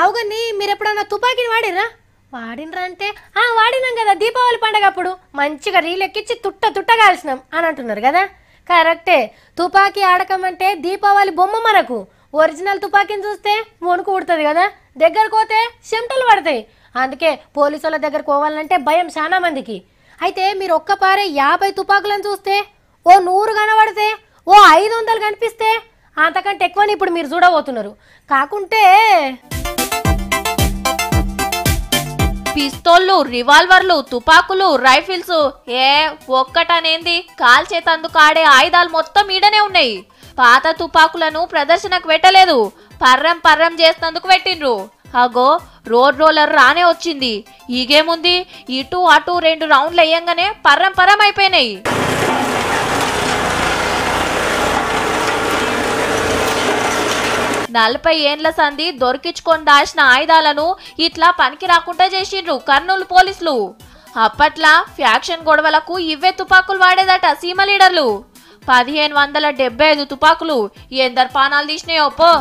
అవుగని మీరెప్పుడన్నా తుపాకీని వాడిర్రా? వాడినరా అంటే వాడినాం కదా దీపావళి పండగ అప్పుడు మంచిగా రీలెక్కిచ్చి తుట్ట తుట్ట కాల్సినాం అని అంటున్నారు కదా. కరెక్టే, తుపాకీ ఆడకమంటే దీపావళి బొమ్మ మనకు ఒరిజినల్ తుపాకీని చూస్తే వణుకు ఉడుతుంది కదా, దగ్గరకు పోతే చెమటలు పడతాయి. అందుకే పోలీసు వాళ్ళ దగ్గరకు పోవాలంటే భయం చాలా మందికి. అయితే మీరు ఒక్కపారే 50 తుపాకులను చూస్తే, ఓ 100 కనబడితే, ఓ 500 కనిపిస్తే అంతకంటే ఎక్కువని ఇప్పుడు మీరు చూడబోతున్నారు. కాకుంటే పిస్తోళ్ళు, రివాల్వర్లు, తుపాకులు, రైఫిల్స్ ఏ ఒక్కటనేంది, కాల్చేతందుకు ఆడే ఆయుధాలు మొత్తం ఈడనే ఉన్నాయి. పాత తుపాకులను ప్రదర్శనకు పెట్టలేదు, పర్రం పర్రం చేసినందుకు పెట్టిండ్రు. అగో రోడ్ రోలర్ రానే వచ్చింది, ఈగేముంది, ఇటు అటు 2 రౌండ్లు అయ్యంగానే పర్రం పర్రం అయిపోయినాయి. నలపై ఏండ్ల సంధి దొరికించుకొని దాచిన ఆయుధాలను ఇట్లా పనికి రాకుండా చేసిండ్రు కర్నూలు పోలీసులు. అప్పట్లా ఫ్యాక్షన్ గొడవలకు ఇవ్వే తుపాకులు వాడేదట సీమ లీడర్లు. 1575 తుపాకులు ఎందరు పానాలు తీసినాయో పో.